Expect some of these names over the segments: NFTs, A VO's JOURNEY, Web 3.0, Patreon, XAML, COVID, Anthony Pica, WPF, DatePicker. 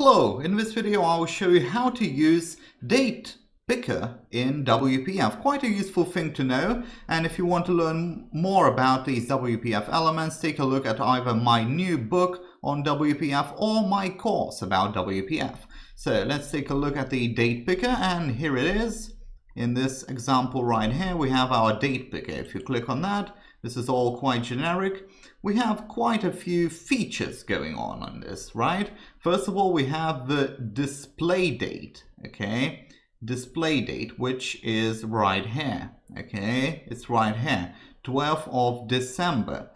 Hello, in this video I will show you how to use DatePicker in WPF. Quite a useful thing to know, and if you want to learn more about these WPF elements, take a look at either my new book on WPF or my course about WPF. So let's take a look at the DatePicker, and here it is. In this example right here we have our DatePicker. If you click on that, this is all quite generic. We have quite a few features going on this, right? First of all, we have the display date, okay? Display date, which is right here, okay? It's right here, 12th of December.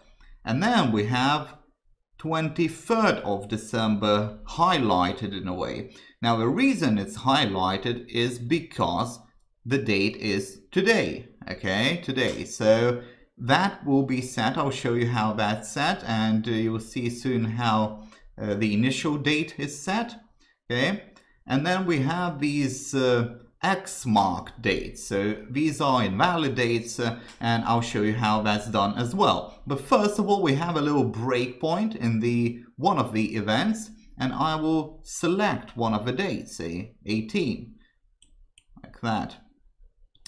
And then we have 23rd of December highlighted in a way. Now, the reason it's highlighted is because the date is today, okay? Today. So that will be set. I'll show you how that's set, and you will see soon how the initial date is set. Okay, and then we have these X marked dates. So these are invalid dates, and I'll show you how that's done as well. But first of all, we have a little breakpoint in one of the events, and I will select one of the dates, say 18, like that.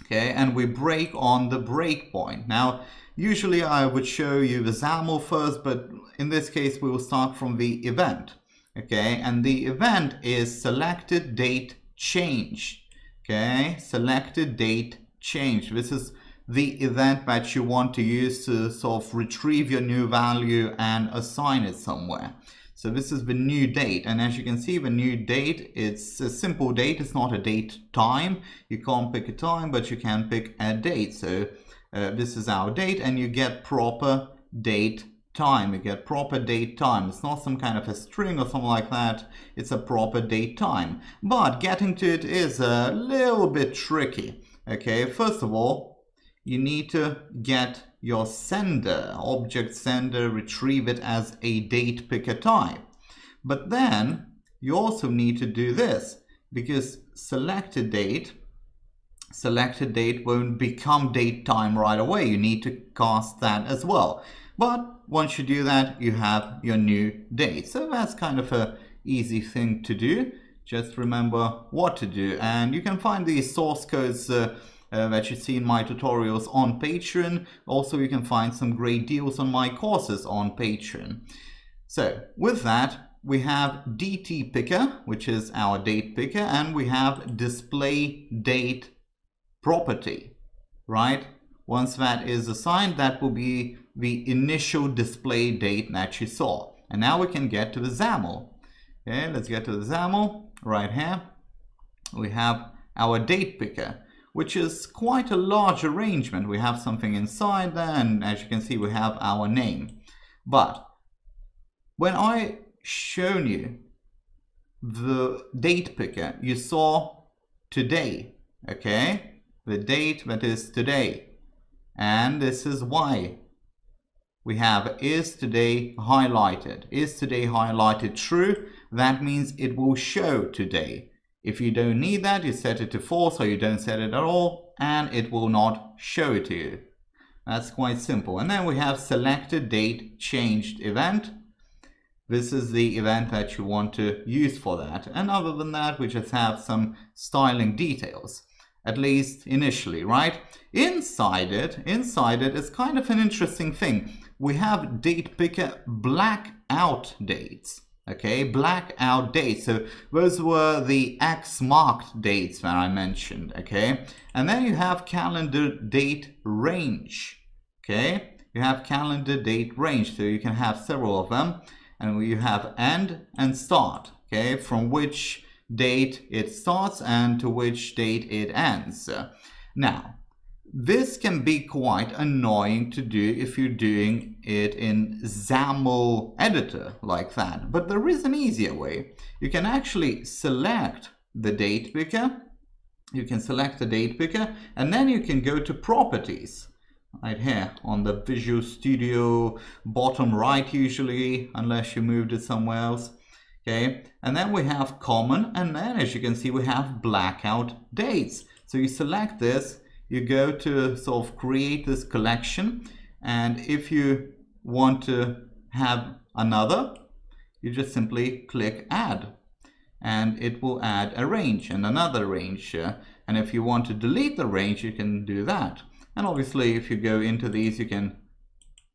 Okay, and we break on the breakpoint. Now, usually I would show you the XAML first, but in this case, we will start from the event. Okay, and the event is selected date change. Okay, selected date change. This is the event that you want to use to sort of retrieve your new value and assign it somewhere. So this is the new date, and as you can see, the new date, it's a simple date. It's not a date time. You can't pick a time, but you can pick a date. So this is our date, and you get proper date time. You get proper date time. It's not some kind of a string or something like that. It's a proper date time. But getting to it is a little bit tricky. Okay, first of all, you need to get your sender, object sender, retrieve it as a date picker type. But then you also need to do this, because selected date won't become date time right away. You need to cast that as well. But once you do that, you have your new date. So that's kind of an easy thing to do. Just remember what to do. And you can find these source codes that you see in my tutorials on Patreon. Also, you can find some great deals on my courses on Patreon. So with that, we have DatePicker, which is our date picker, and we have display date property, right? Once that is assigned, that will be the initial display date that you saw. And now we can get to the XAML. Okay, let's get to the XAML right here. We have our date picker, which is quite a large arrangement. We have something inside there, and as you can see, we have our name. But when I shown you the date picker, you saw today, okay? The date that is today. And this is why we have is today highlighted true. That means it will show today. If you don't need that, you set it to false, or you don't set it at all, and it will not show it to you. That's quite simple. And then we have selected date changed event. This is the event that you want to use for that. And other than that, we just have some styling details, at least initially, right? Inside it is kind of an interesting thing. We have date picker blackout dates. Okay, blackout dates. So those were the X marked dates that I mentioned. Okay, and then you have calendar date range. Okay, you have calendar date range, so you can have several of them, and you have end and start. Okay, from which date it starts and to which date it ends. Now, this can be quite annoying to do if you're doing it in XAML editor like that, but there is an easier way. You can actually select the date picker. You can select the date picker, and then you can go to properties right here on the Visual Studio bottom right, usually, unless you moved it somewhere else. Okay, and then we have common, and then as you can see, we have blackout dates. So you select this. You go to sort of create this collection, and if you want to have another, you just simply click add. and it will add a range and another range. And if you want to delete the range, you can do that. And obviously, if you go into these, you can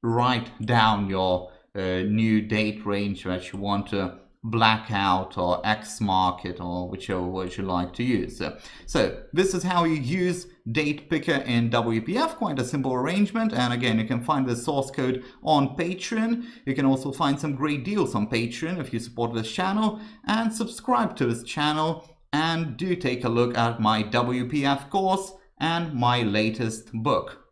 write down your new date range that you want to blackout or X mark it, or whichever word you like to use. So this is how you use DatePicker in WPF, quite a simple arrangement. And again, you can find the source code on Patreon. You can also find some great deals on Patreon if you support this channel and subscribe to this channel. And do take a look at my WPF course and my latest book.